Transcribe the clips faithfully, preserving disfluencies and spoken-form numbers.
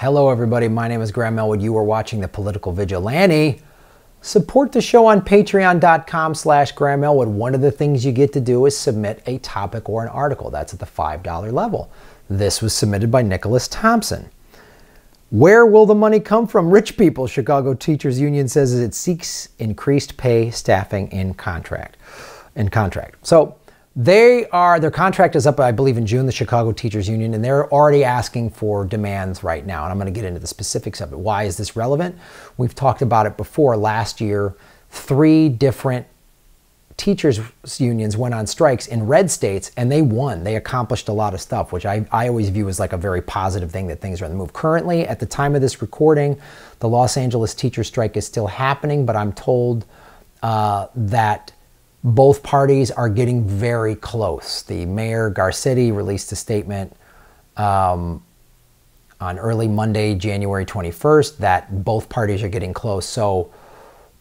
Hello everybody, my name is Graham Elwood. You are watching The Political Vigilante. Support the show on patreon.com slash Graham Elwood. One of the things you get to do is submit a topic or an article. That's at the five dollar level. This was submitted by Nicholas Thompson. Where will the money come from? Rich people, Chicago Teachers Union says it seeks increased pay, staffing, and contract. And contract. So they are, their contract is up, I believe, in June, the Chicago Teachers Union, and they're already asking for demands right now. And I'm going to get into the specifics of it. Why is this relevant? We've talked about it before. Last year, three different teachers unions went on strikes in red states and they won. They accomplished a lot of stuff, which I, I always view as like a very positive thing, that things are on the move. Currently, at the time of this recording, the Los Angeles teacher strike is still happening, but I'm told uh, that both parties are getting very close. The mayor, Garcetti, released a statement um, on early Monday, January twenty-first, that both parties are getting close. So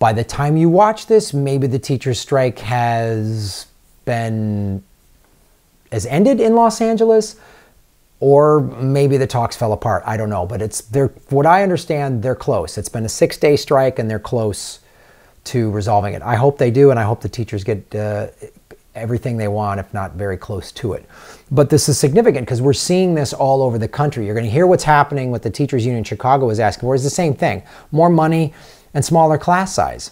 by the time you watch this, maybe the teacher strike has been, has ended in Los Angeles, or maybe the talks fell apart. I don't know, but it's, they're, what I understand, they're close. It's been a six-day strike and they're close to resolving it. I hope they do, and I hope the teachers get uh, everything they want, if not very close to it. But this is significant because we're seeing this all over the country. You're going to hear what's happening, what the teachers union in Chicago is asking for. It's the same thing. More money and smaller class size.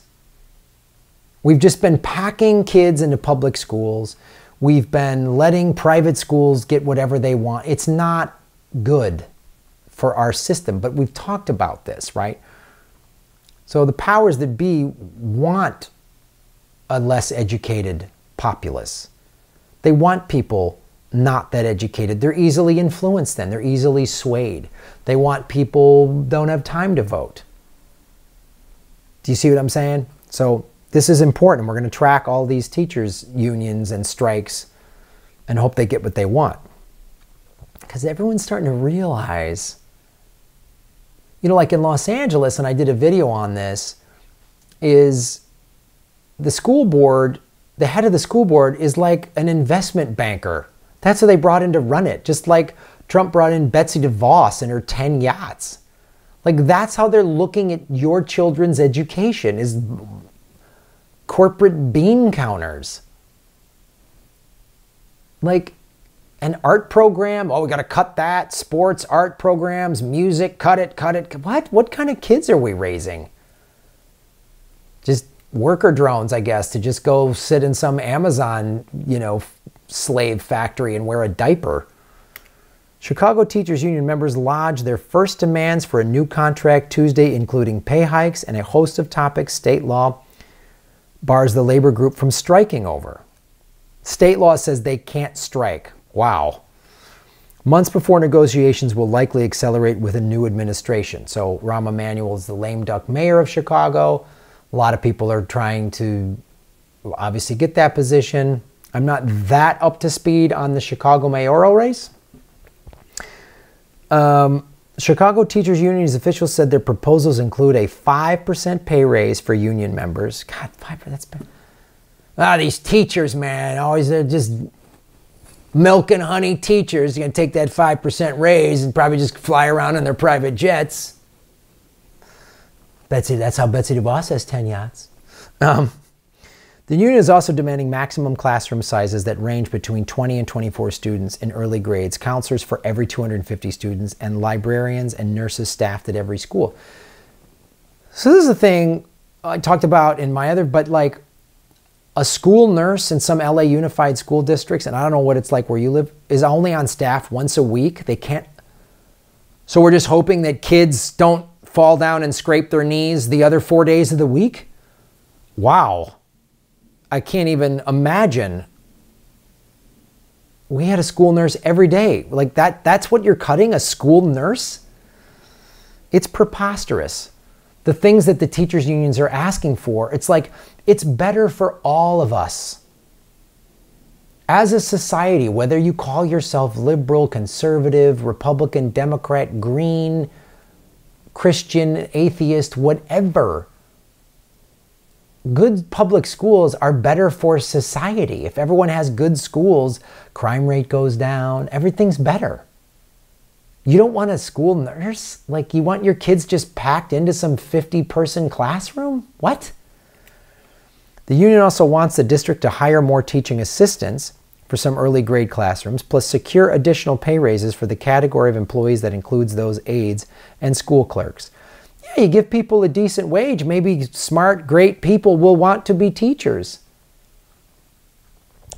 We've just been packing kids into public schools. We've been letting private schools get whatever they want. It's not good for our system, but we've talked about this, right? So the powers that be want a less educated populace. They want people not that educated. They're easily influenced then. They're easily swayed. They want people who don't have time to vote. Do you see what I'm saying? So this is important. We're going to track all these teachers unions and strikes and hope they get what they want. Because everyone's starting to realize, you know, like in Los Angeles, and I did a video on this, is the school board, the head of the school board is like an investment banker. That's who they brought in to run it. Just like Trump brought in Betsy DeVos and her ten yachts. Like, that's how they're looking at your children's education, is corporate bean counters. Like an art program, oh, we got to cut that. Sports, art programs, music, cut it, cut it. What? What kind of kids are we raising? Just worker drones, I guess, to just go sit in some Amazon, you know, slave factory and wear a diaper. Chicago Teachers Union members lodged their first demands for a new contract Tuesday, including pay hikes and a host of topics state law bars the labor group from striking over. State law says they can't strike. Wow. Months before negotiations will likely accelerate with a new administration. So Rahm Emanuel is the lame duck mayor of Chicago. A lot of people are trying to obviously get that position. I'm not that up to speed on the Chicago mayoral race. Um, Chicago Teachers Union's officials said their proposals include a five percent pay raise for union members. God, five percent, that's bad. Ah, these teachers, man, always they're just milk and honey teachers. You're going to take that five percent raise and probably just fly around in their private jets. Betsy, that's how Betsy DeVos has ten yachts. Um, the union is also demanding maximum classroom sizes that range between twenty and twenty-four students in early grades, counselors for every two hundred fifty students, and librarians and nurses staffed at every school. So this is the thing I talked about in my other, but like a school nurse in some L A unified school districts, and I don't know what it's like where you live, is only on staff once a week. They can't. So we're just hoping that kids don't fall down and scrape their knees the other four days of the week? Wow. I can't even imagine. We had a school nurse every day. Like that, that's what you're cutting, a school nurse? It's preposterous. The things that the teachers unions are asking for, it's like, it's better for all of us. As a society, whether you call yourself liberal, conservative, Republican, Democrat, green, Christian, atheist, whatever, good public schools are better for society. If everyone has good schools, crime rate goes down, everything's better. You don't want a school nurse? Like, you want your kids just packed into some fifty person classroom? What? The union also wants the district to hire more teaching assistants for some early grade classrooms, plus secure additional pay raises for the category of employees that includes those aides and school clerks. Yeah, you give people a decent wage, maybe smart, great people will want to be teachers.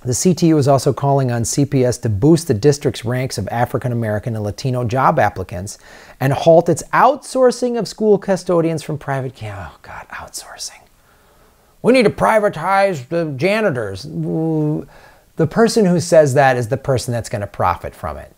The C T U is also calling on C P S to boost the district's ranks of African American and Latino job applicants and halt its outsourcing of school custodians from private camps. Oh God, outsourcing. We need to privatize the janitors. The person who says that is the person that's going to profit from it.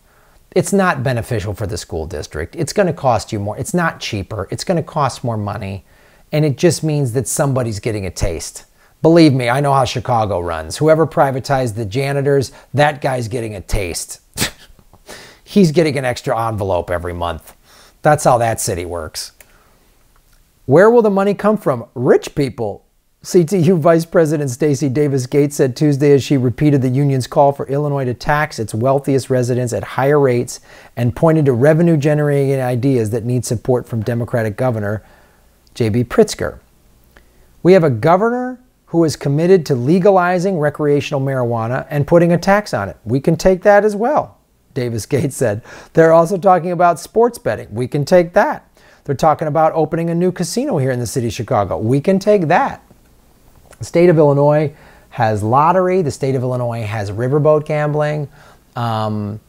It's not beneficial for the school district. It's going to cost you more. It's not cheaper. It's going to cost more money. And it just means that somebody's getting a taste. Believe me, I know how Chicago runs. Whoever privatized the janitors, that guy's getting a taste. He's getting an extra envelope every month. That's how that city works. Where will the money come from? Rich people. C T U Vice President Stacey Davis Gates said Tuesday as she repeated the union's call for Illinois to tax its wealthiest residents at higher rates and pointed to revenue-generating ideas that need support from Democratic Governor J B Pritzker. We have a governor who is committed to legalizing recreational marijuana and putting a tax on it. We can take that as well, Davis Gates said. They're also talking about sports betting. We can take that. They're talking about opening a new casino here in the city of Chicago. We can take that. The state of Illinois has lottery. The state of Illinois has riverboat gambling. Um,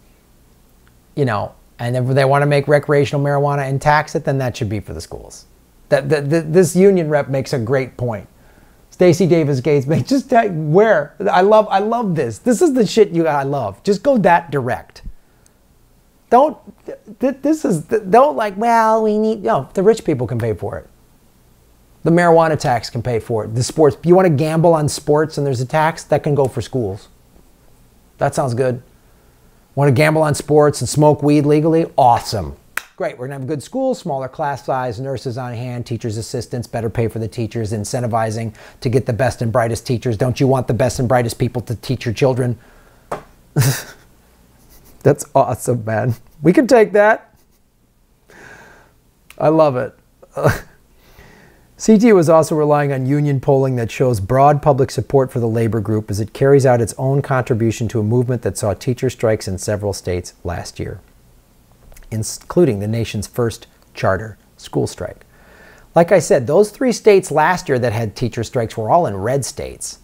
you know, and if they want to make recreational marijuana and tax it, then that should be for the schools. That, that, that this union rep makes a great point. Stacey Davis Gates, man, just where I love, I love this. This is the shit you I love. Just go that direct. Don't th this is don't like. Well, we need no. The rich people can pay for it. The marijuana tax can pay for it. The sports. You want to gamble on sports and there's a tax that can go for schools. That sounds good. Want to gamble on sports and smoke weed legally? Awesome. Great, we're gonna have good schools, smaller class size, nurses on hand, teachers' assistants, better pay for the teachers, incentivizing to get the best and brightest teachers. Don't you want the best and brightest people to teach your children? That's awesome, man. We can take that. I love it. C T U is also relying on union polling that shows broad public support for the labor group as it carries out its own contribution to a movement that saw teacher strikes in several states last year, including the nation's first charter school strike. Like I said, those three states last year that had teacher strikes were all in red states.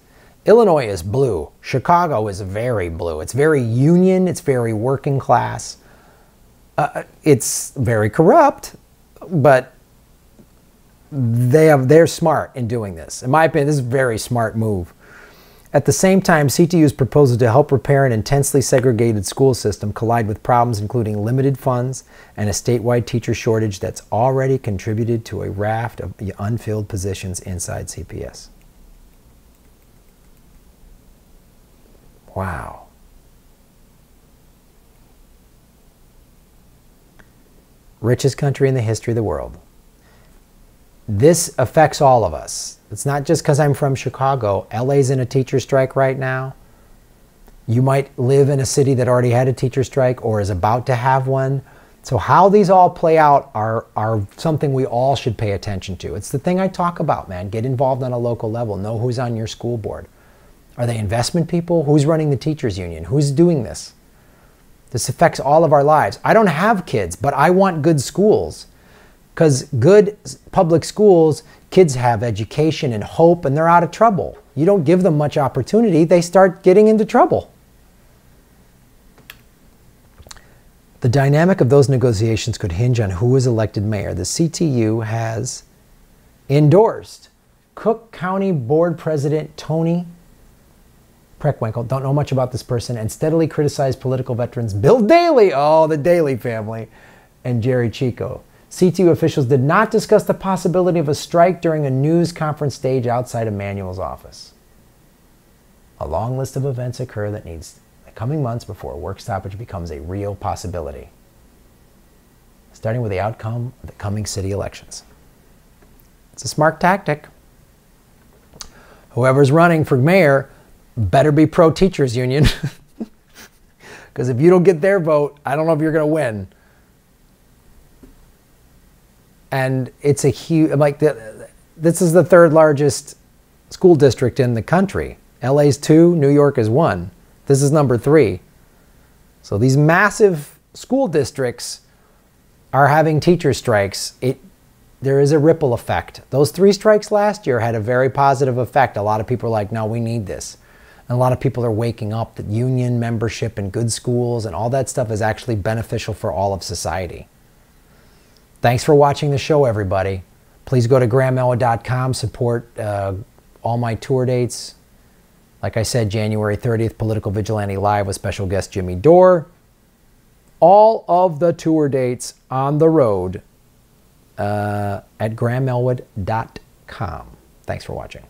Illinois is blue. Chicago is very blue. It's very union. It's very working class. Uh, it's very corrupt, but they have, they're smart in doing this. In my opinion, this is a very smart move. At the same time, C T U's proposal to help repair an intensely segregated school system collide with problems including limited funds and a statewide teacher shortage that's already contributed to a raft of unfilled positions inside C P S. Wow. Richest country in the history of the world. This affects all of us. It's not just because I'm from Chicago. L A's in a teacher strike right now. You might live in a city that already had a teacher strike or is about to have one. So how these all play out are, are something we all should pay attention to. It's the thing I talk about, man. Get involved on a local level. Know who's on your school board. Are they investment people? Who's running the teachers union? Who's doing this? This affects all of our lives. I don't have kids, but I want good schools. Because good public schools, kids have education and hope, and they're out of trouble. You don't give them much opportunity, they start getting into trouble. The dynamic of those negotiations could hinge on who is elected mayor. The C T U has endorsed Cook County Board President Tony Preckwinkle, don't know much about this person, and steadily criticized political veterans Bill Daley, oh, the Daley family, and Jerry Chico. C T U officials did not discuss the possibility of a strike during a news conference stage outside Emanuel's office. A long list of events occur that needs the coming months before a work stoppage becomes a real possibility, starting with the outcome of the coming city elections. It's a smart tactic. Whoever's running for mayor better be pro-teachers union because if you don't get their vote, I don't know if you're going to win. and it's a huge, like, the, this is the third largest school district in the country. L A's two, New York is one. This is number three. So these massive school districts are having teacher strikes. It, there is a ripple effect. Those three strikes last year had a very positive effect. A lot of people are like, no, we need this. And a lot of people are waking up that union membership and good schools and all that stuff is actually beneficial for all of society. Thanks for watching the show, everybody. Please go to Graham Elwood dot com, support uh, all my tour dates. Like I said, January thirtieth, Political Vigilante Live with special guest Jimmy Dore. All of the tour dates on the road uh, at Graham Elwood dot com. Thanks for watching.